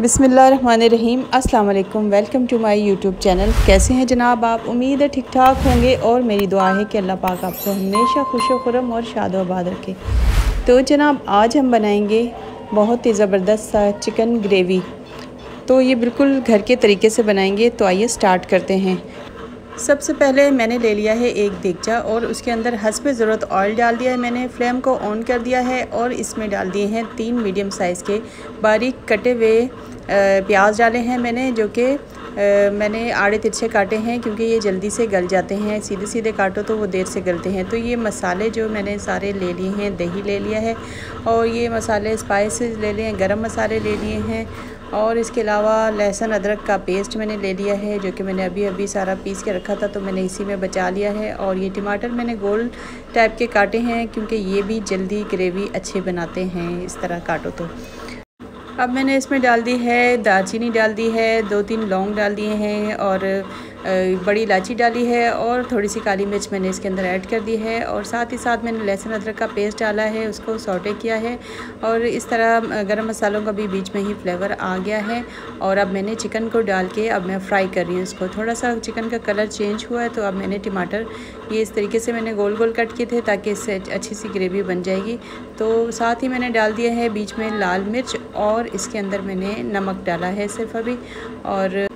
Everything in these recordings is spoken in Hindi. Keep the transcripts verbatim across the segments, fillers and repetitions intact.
बिस्मिल्लाहिर्रहमानिर्रहीम, अस्सलाम वालेकुम। Welcome to my YouTube channel. कैसे हैं जनाब आप? उम्मीद है ठीक ठाक होंगे और मेरी दुआ है कि अल्लाह पाक आपको हमेशा खुश व खुरम और शाद व आबाद रखे। तो जनाब आज हम बनाएंगे बहुत ही ज़बरदस्त सा चिकन ग्रेवी। तो ये बिल्कुल घर के तरीके से बनाएंगे। तो आइए स्टार्ट करते हैं। सबसे पहले मैंने ले लिया है एक देगचा और उसके अंदर हस्बे ज़रूरत ऑयल डाल दिया है। मैंने फ्लेम को ऑन कर दिया है और इसमें डाल दिए हैं तीन मीडियम साइज़ के बारीक कटे हुए प्याज डाले हैं मैंने, जो कि मैंने आड़े तिरछे काटे हैं क्योंकि ये जल्दी से गल जाते हैं। सीधे सीधे काटो तो वो देर से गलते हैं। तो ये मसाले जो मैंने सारे ले लिए हैं, दही ले लिया है और ये मसाले स्पाइसेस ले लिए हैं, गरम मसाले ले लिए हैं और इसके अलावा लहसुन अदरक का पेस्ट मैंने ले लिया है, जो कि मैंने अभी अभी सारा पीस के रखा था तो मैंने इसी में बचा लिया है। और ये टमाटर मैंने गोल टाइप के काटे हैं क्योंकि ये भी जल्दी ग्रेवी अच्छे बनाते हैं इस तरह काटो तो। अब मैंने इसमें डाल दी है दालचीनी, डाल दी है दो तीन लौंग डाल दिए हैं और बड़ी इलायची डाली है और थोड़ी सी काली मिर्च मैंने इसके अंदर ऐड कर दी है। और साथ ही साथ मैंने लहसुन अदरक का पेस्ट डाला है, उसको सौटे किया है और इस तरह गरम मसालों का भी बीच में ही फ्लेवर आ गया है। और अब मैंने चिकन को डाल के अब मैं फ्राई कर रही हूँ इसको। थोड़ा सा चिकन का कलर चेंज हुआ है तो अब मैंने टमाटर ये इस तरीके से मैंने गोल गोल कट किए थे ताकि इससे अच्छी सी ग्रेवी बन जाएगी। तो साथ ही मैंने डाल दिया है बीच में लाल मिर्च और इसके अंदर मैंने नमक डाला है सिर्फ अभी। और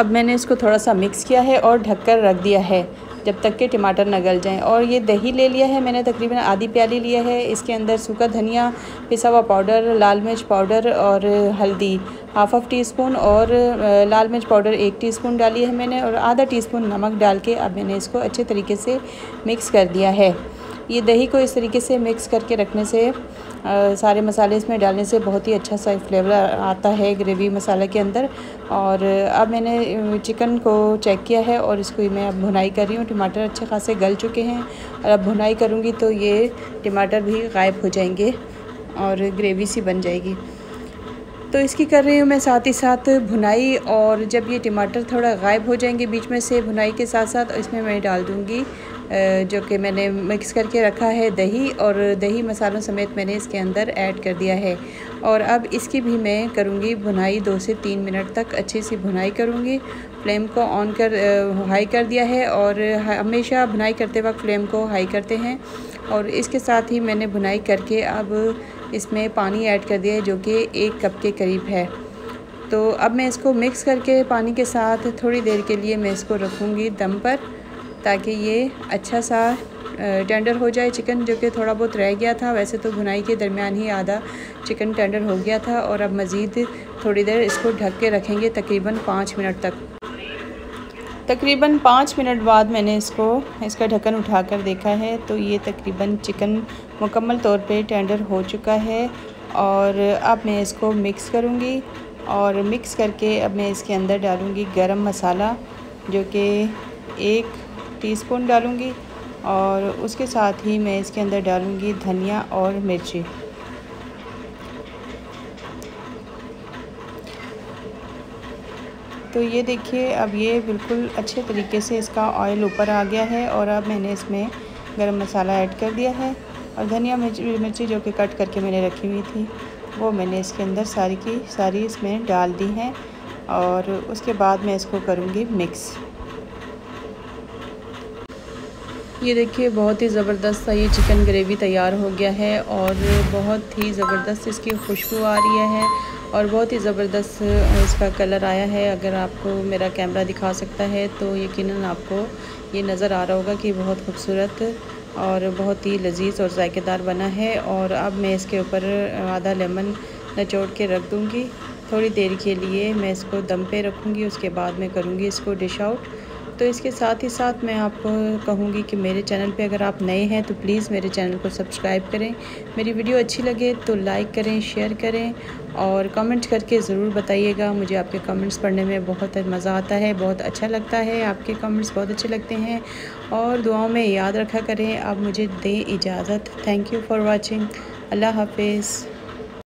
अब मैंने इसको थोड़ा सा मिक्स किया है और ढककर रख दिया है जब तक के टमाटर न गल जाएं। और ये दही ले लिया है मैंने, तकरीबन आधी प्याली लिया है। इसके अंदर सूखा धनिया पिसा हुआ पाउडर, लाल मिर्च पाउडर और हल्दी हाफ हाफ टी स्पून और लाल मिर्च पाउडर एक टी स्पून डाली है मैंने और आधा टी स्पून नमक डाल के अब मैंने इसको अच्छे तरीके से मिक्स कर दिया है। ये दही को इस तरीके से मिक्स करके रखने से आ, सारे मसाले इसमें डालने से बहुत ही अच्छा सा फ्लेवर आता है ग्रेवी मसाला के अंदर। और अब मैंने चिकन को चेक किया है और इसको मैं अब भुनाई कर रही हूँ। टमाटर अच्छे खासे गल चुके हैं और अब भुनाई करूँगी तो ये टमाटर भी गायब हो जाएंगे और ग्रेवी सी बन जाएगी। तो इसकी कर रही हूँ मैं साथ ही साथ भुनाई। और जब ये टमाटर थोड़ा गायब हो जाएंगे बीच में से भुनाई के साथ साथ, इसमें मैं डाल दूँगी जो कि मैंने मिक्स करके रखा है दही, और दही मसालों समेत मैंने इसके अंदर ऐड कर दिया है। और अब इसकी भी मैं करूँगी भुनाई, दो से तीन मिनट तक अच्छी सी भुनाई करूँगी। फ्लेम को ऑन कर हाई कर दिया है और हमेशा भुनाई करते वक्त फ्लेम को हाई करते हैं। और इसके साथ ही मैंने भुनाई करके अब इसमें पानी ऐड कर दिया है जो कि एक कप के करीब है। तो अब मैं इसको मिक्स करके पानी के साथ थोड़ी देर के लिए मैं इसको रखूँगी दम पर ताकि ये अच्छा सा टेंडर हो जाए चिकन, जो कि थोड़ा बहुत रह गया था। वैसे तो भुनाई के दरमियान ही आधा चिकन टेंडर हो गया था। और अब मज़ीद थोड़ी देर इसको ढक के रखेंगे तकरीबन पाँच मिनट तक। तकरीबन पाँच मिनट बाद मैंने इसको इसका ढक्कन उठाकर देखा है तो ये तकरीबन चिकन मुकम्मल तौर पे टेंडर हो चुका है। और अब मैं इसको मिक्स करूँगी और मिक्स करके अब मैं इसके अंदर डालूँगी गरम मसाला, जो कि एक टीस्पून डालूंगी और उसके साथ ही मैं इसके अंदर डालूंगी धनिया और मिर्ची। तो ये देखिए अब ये बिल्कुल अच्छे तरीके से इसका ऑयल ऊपर आ गया है। और अब मैंने इसमें गरम मसाला ऐड कर दिया है और धनिया मिर्ची मिर्ची जो कि कट करके मैंने रखी हुई थी वो मैंने इसके अंदर सारी की सारी इसमें डाल दी हैं। और उसके बाद मैं इसको करूँगी मिक्स। ये देखिए बहुत ही ज़बरदस्त सा ये चिकन ग्रेवी तैयार हो गया है और बहुत ही ज़बरदस्त इसकी खुशबू आ रही है और बहुत ही ज़बरदस्त इसका कलर आया है। अगर आपको मेरा कैमरा दिखा सकता है तो यकीनन आपको ये नज़र आ रहा होगा कि बहुत खूबसूरत और बहुत ही लजीज और जायकेदार बना है। और अब मैं इसके ऊपर आधा लेमन निचोड़ के रख दूँगी थोड़ी देर के लिए। मैं इसको दम पे रखूँगी, उसके बाद मैं करूँगी इसको डिश आउट। तो इसके साथ ही साथ मैं आपको कहूँगी कि मेरे चैनल पे अगर आप नए हैं तो प्लीज़ मेरे चैनल को सब्सक्राइब करें। मेरी वीडियो अच्छी लगे तो लाइक करें, शेयर करें और कमेंट करके ज़रूर बताइएगा। मुझे आपके कमेंट्स पढ़ने में बहुत मज़ा आता है, बहुत अच्छा लगता है। आपके कमेंट्स बहुत अच्छे लगते हैं और दुआओं में याद रखा करें। आप मुझे दें इजाज़त। Thank you for watching. अल्लाह हाफिज़।